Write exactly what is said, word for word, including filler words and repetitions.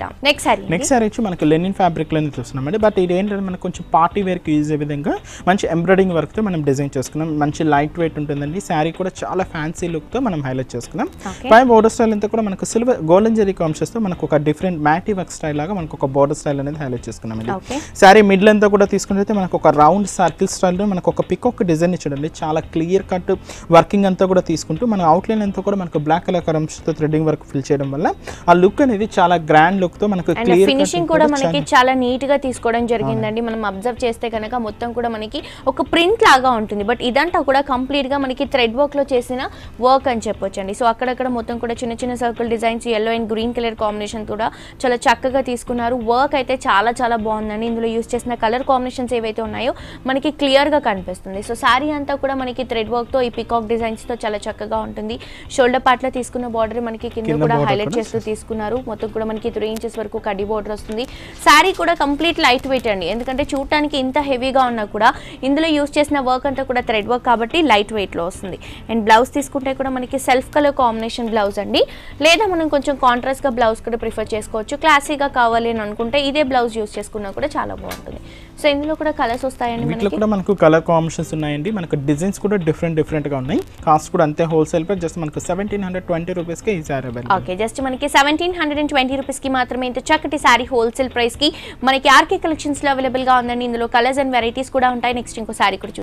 down. Next saree. Next saree is manaki linen fabric lo chustunnamandi, but it entante manaku koncham party wear ki use ayyedanga manchi embroidering work tho manam design chestunnam, manchi light weight untundandi, saree kuda chaala fancy look tho manam highlight chestunnam. Pay border style anta kuda manaku silver golden zari contrast tho manaku oka different matte work style laga manaku oka border style anedi highlight chestunnamandi. Saree middle anta kuda teeskunte manaku oka round circle style lo manaku oka peacock design ichadandi, chaala clear cut working anta kuda teeskuntu mana outline anta kuda manaku black color crumbs tho threading work fill cheyadam valla aa look anedi chaala grand look. And the finishing కూడా మనకి చాలా neat గా తీసుకోవడం జరిగిందండి. మనం observe చేస్తే కనుక మొత్తం కూడా మనకి ఒక ప్రింట్ లాగా ఉంటుంది, బట్ ఇదంతా కూడా కంప్లీట్ గా మనకి థ్రెడ్ వర్క్ లో చేసిన వర్క్ అని చెప్పొచ్చండి. సో అక్కడక్కడ మొత్తం కూడా చిన్న చిన్న circle designs, yellow and green color combination కూడా చాలా చక్కగా తీసుకున్నారు. వర్క్ అయితే చాలా చాలా బాగుందండి. ఇందులో యూస్ చేసిన కలర్ కాంబినేషన్స్ ఏవైతే ఉన్నాయో మనకి క్లియర్ గా కనిపిస్తుంది. సో సారీ అంతా కూడా మనకి థ్రెడ్ వర్క్ తో ఈ పికాక్ డిజైన్స్ తో చాలా చక్కగా ఉంటుంది. షోల్డర్ పార్ట్ లో తీసుకున్న బార్డర్ మనకి కింద కూడా హైలైట్ చేస్తూ తీసుకున్నారు. మొత్తం కూడా మనకి త్రీ ఇంచెస్ వరకు కడి బోర్డర్ వస్తుంది. సారీ కూడా కంప్లీట్ లైట్ వెయిట్ అండి, ఎందుకంటే చూడటానికి ఇంత హెవీగా ఉన్నా కూడా ఇందులో యూస్ చేసిన వర్క్ అంతా కూడా థ్రెడ్ వర్క్ కాబట్టి లైట్ వెయిట్లో వస్తుంది. అండ్ బ్లౌజ్ తీసుకుంటే కూడా మనకి సెల్ఫ్ కలర్ కాంబినేషన్ బ్లౌజ్ అండి, లేదా మనం కొంచెం కాంట్రాస్ట్గా బ్లౌజ్ కూడా ప్రిఫర్ చేసుకోవచ్చు. క్లాసీగా కావాలి అని అనుకుంటే ఇదే బ్లౌజ్ యూస్ చేసుకున్నా కూడా చాలా బాగుంటుంది. సో ఇందులో కూడా కలర్స్ వస్తాయండి, వీటిలో కూడా మనకు కలర్ కాంబినేషన్స్ ఉన్నాయండి. మనకు డిజైన్స్ కూడా డిఫరెంట్ డిఫరెంట్గా ఉన్నాయి. కాస్ట్ కూడా అంతే హోల్సేల్ ప్రైస్, జస్ట్ మనకు సెవెంటీన్ హండ్రెడ్ ట్వంటీ రూపీస్కి ఈ సారీ అవైలబుల్. ఓకే, జస్ట్ మనకి సెవెంటీన్ హండ్రెడ్ అండ్ ట్వంటీ రూపీస్కి మాత్రమే ఇంత చక్కటి సారీ హోల్సేల్ ప్రైస్కి మనకి ఆర్కే కలెక్షన్స్లో అవైలబుల్గా ఉందండి. ఇందులో కలర్స్ అండ్ వెరైటీస్ కూడా ఉంటాయి. నెక్స్ట్ ఇంకో సారీ కూడా